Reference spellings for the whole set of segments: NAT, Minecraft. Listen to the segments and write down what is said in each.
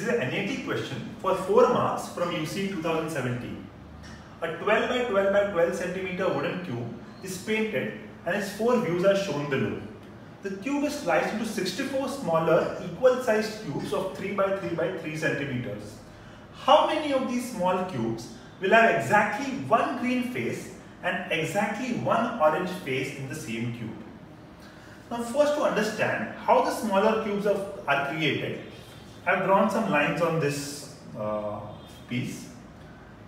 This is an NAT question for 4 marks from UC 2017. A 12 by 12 by 12 cm wooden cube is painted and its 4 views are shown below. The cube is sliced into 64 smaller equal sized cubes of 3 by 3 by 3 cm. How many of these small cubes will have exactly one green face and exactly one orange face in the same cube? Now, first, to understand how the smaller cubes are created, I have drawn some lines on this piece.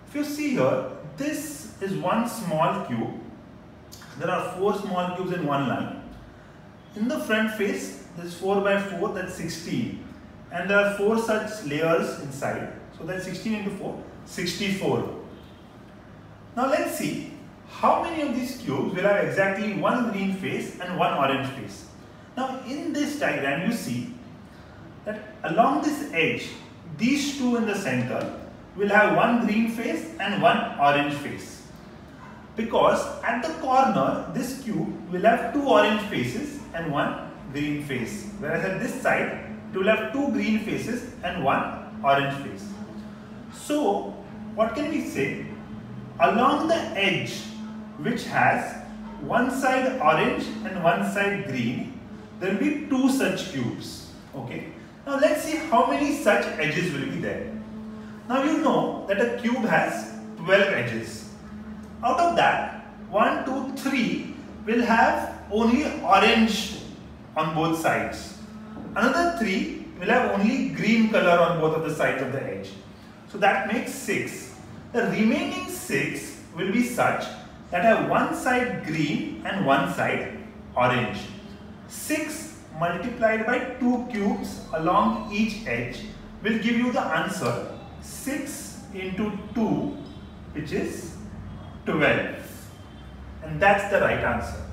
If you see here, this is one small cube. There are 4 small cubes in one line. In the front face, this 4 by 4, that's 16. And there are 4 such layers inside. So that's 16 into 4, 64. Now let's see how many of these cubes will have exactly one green face and one orange face. Now in this diagram, you see that along this edge, these two in the center will have one green face and one orange face, because at the corner, this cube will have 2 orange faces and one green face, whereas at this side, it will have 2 green faces and one orange face. So what can we say? Along the edge, which has one side orange and one side green, there will be 2 such cubes. Okay. Now let's see how many such edges will be there. Now you know that a cube has 12 edges. Out of that, 1, 2, 3 will have only orange on both sides. Another 3 will have only green color on both of the sides of the edge. So that makes 6. The remaining 6 will be such that have one side green and one side orange. 6 multiplied by 2 cubes along each edge will give you the answer 6 into 2, which is 12, and that's the right answer.